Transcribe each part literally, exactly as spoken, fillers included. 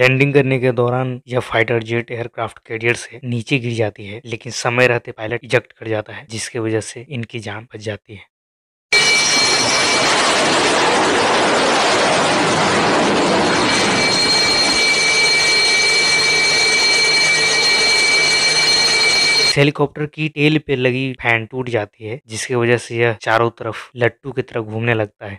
Landing करने के दौरान यह फाइटर जेट एयरक्राफ्ट कैरियर से नीचे गिर जाती है, लेकिन समय रहते पायलट इजेक्ट कर जाता है, जिसकी वजह से इनकी जान बच जाती है। हेलीकॉप्टर की टेल पे लगी फैन टूट जाती है, जिसकी वजह से यह चारों तरफ लट्टू की तरफ घूमने लगता है।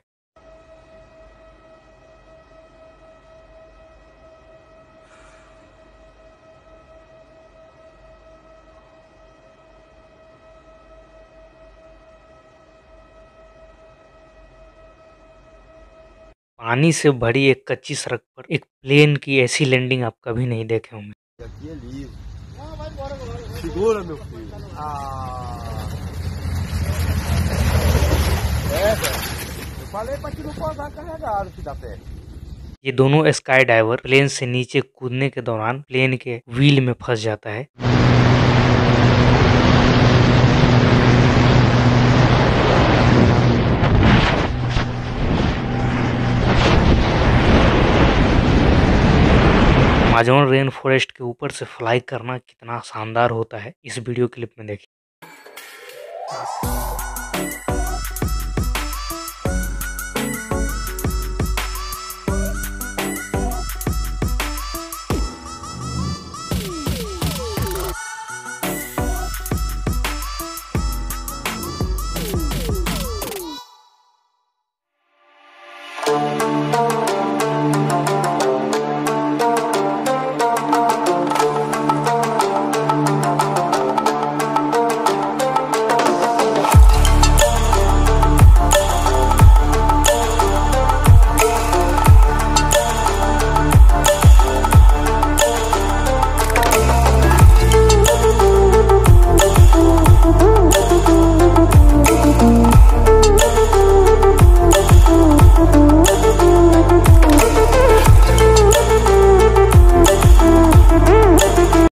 पानी से भरी एक कच्ची सड़क पर एक प्लेन की ऐसी लैंडिंग आप कभी नहीं देखे होंगे। ये दोनों स्काई डाइवर प्लेन से नीचे कूदने के दौरान प्लेन के व्हील में फंस जाता है। अमेज़न रेन फॉरेस्ट के ऊपर से फ्लाई करना कितना शानदार होता है, इस वीडियो क्लिप में देखिए।